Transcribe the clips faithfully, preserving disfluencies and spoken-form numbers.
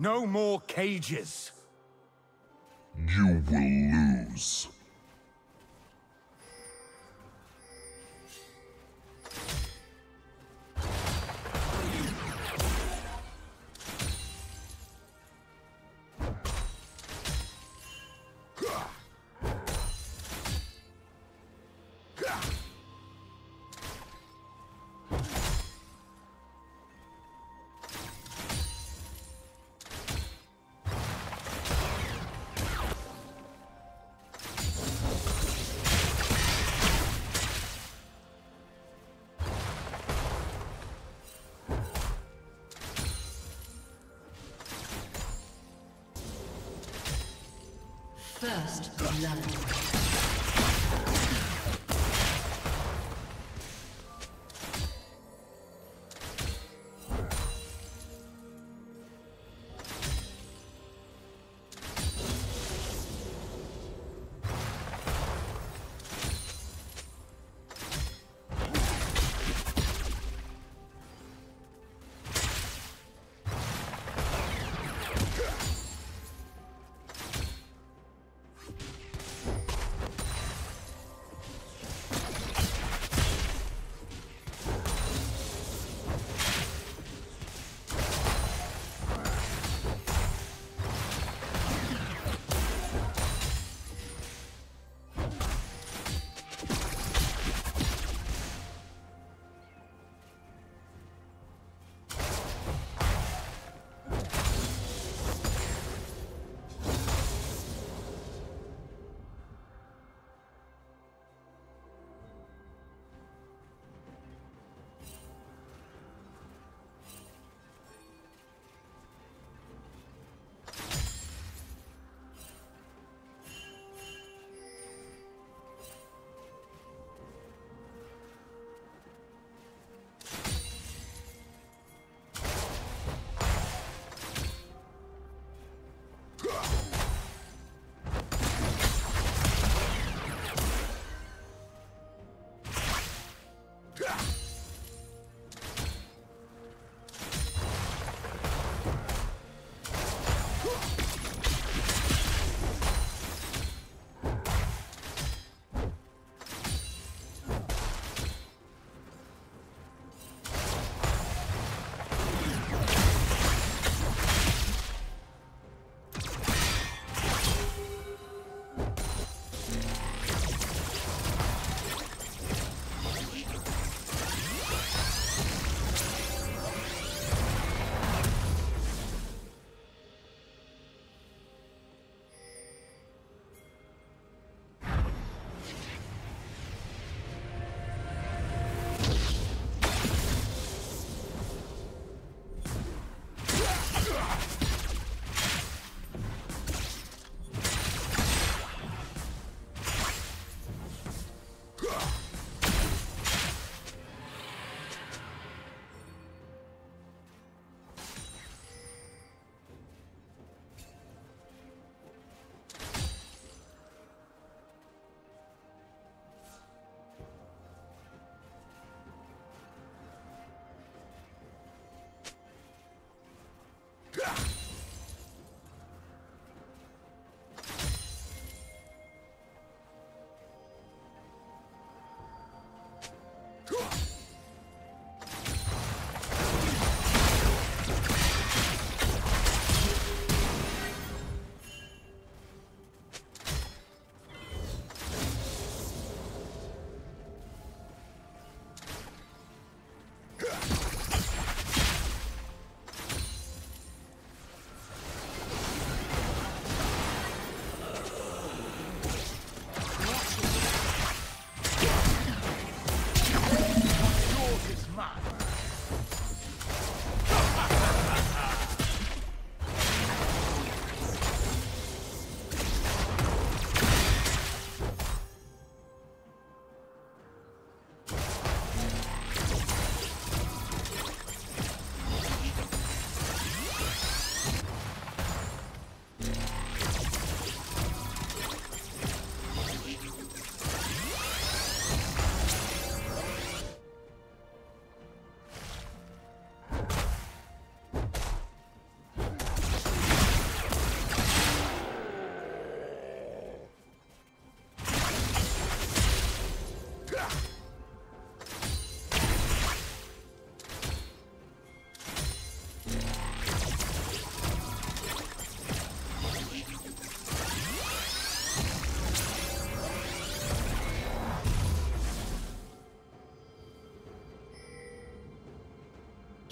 No more cages! You will lose. First love.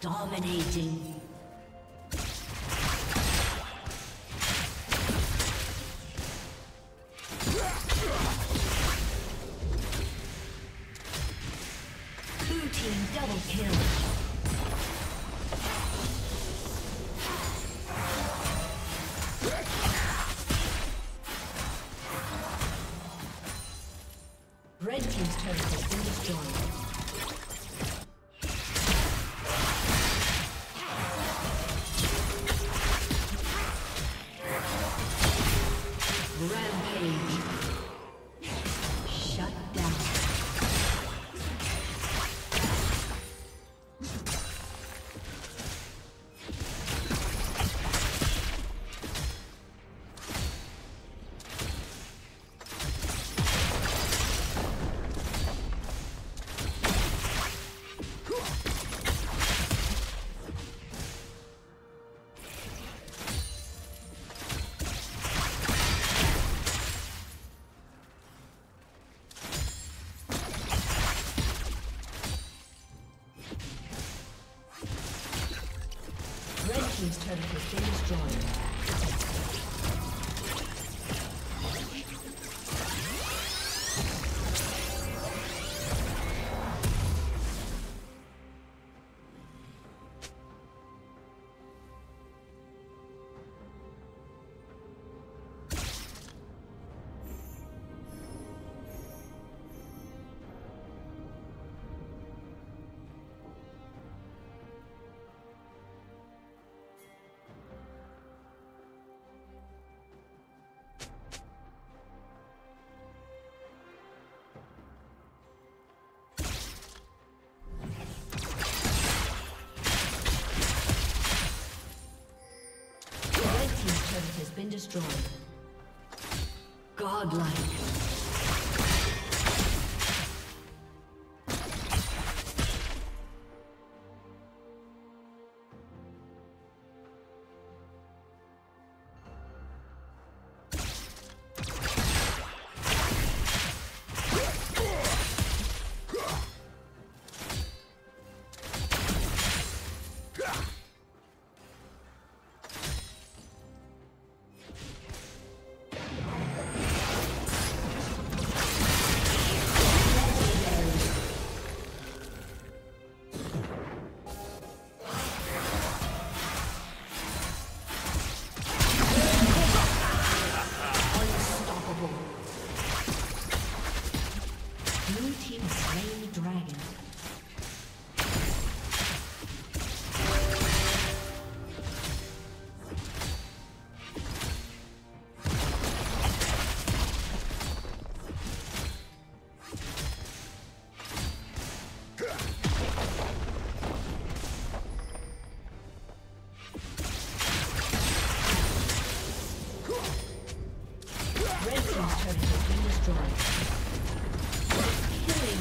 Dominating. Blue team double kill. Team's turret has been destroyed. destroyed. Godlike.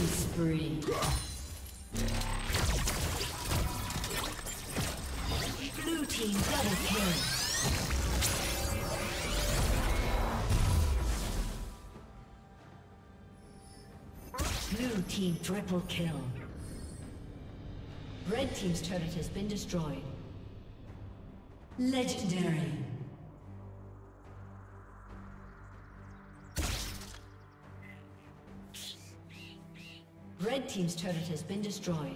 Spree. Blue team double kill. Blue team triple kill. Red team's turret has been destroyed. Legendary. Red team's turret has been destroyed.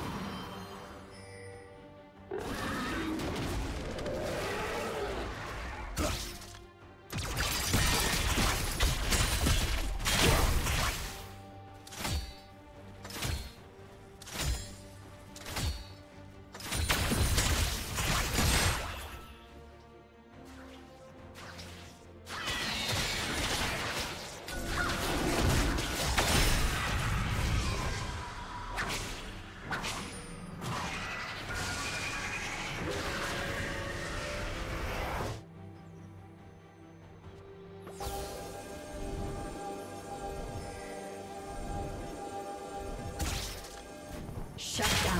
Shut down.